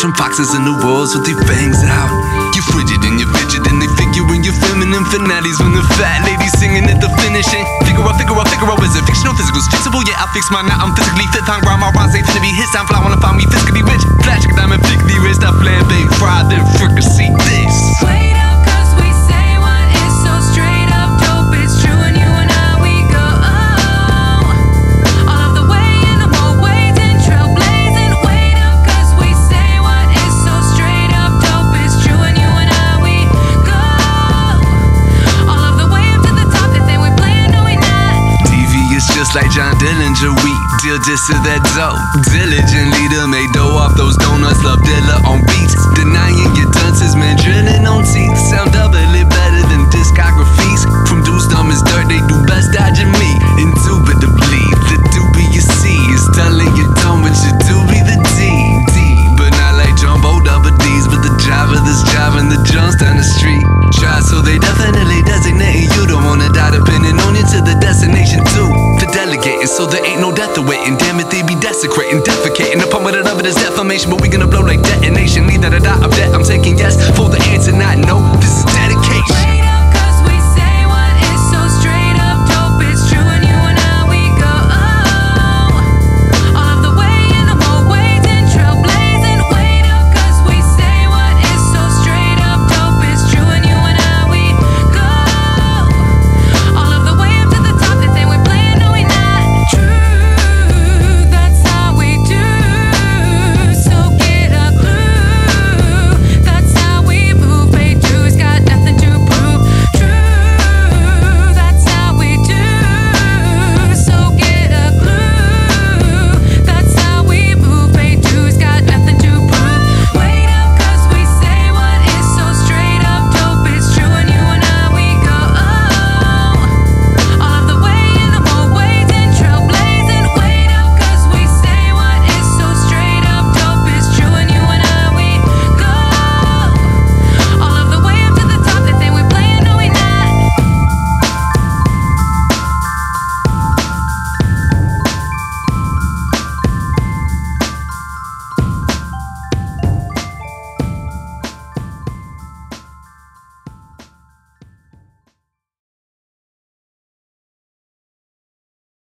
From foxes in the walls with their fangs out. You're frigid and you're fidget and they figure in your feminine finales when the fat lady's singing at the finishing. Figure out, is it fictional, physical, fixable? Yeah, I fix mine now, I'm physically fit, time grind, my rhymes ain't finna be hits, I'm fly, wanna find me physically rich, flash, cause I'm a physically rich, I flare, big fry, then fricassee this. Wait up, cause we say what is so straight up dope, it's true and you and I, we go, oh, all of the way in the more ways and trailblazing, wait up, cause we say like John Dillinger, we deal just to that dope. Diligently to make dough off those donuts, love Dilla on beats. Denying your dunces, man, drilling on teeth.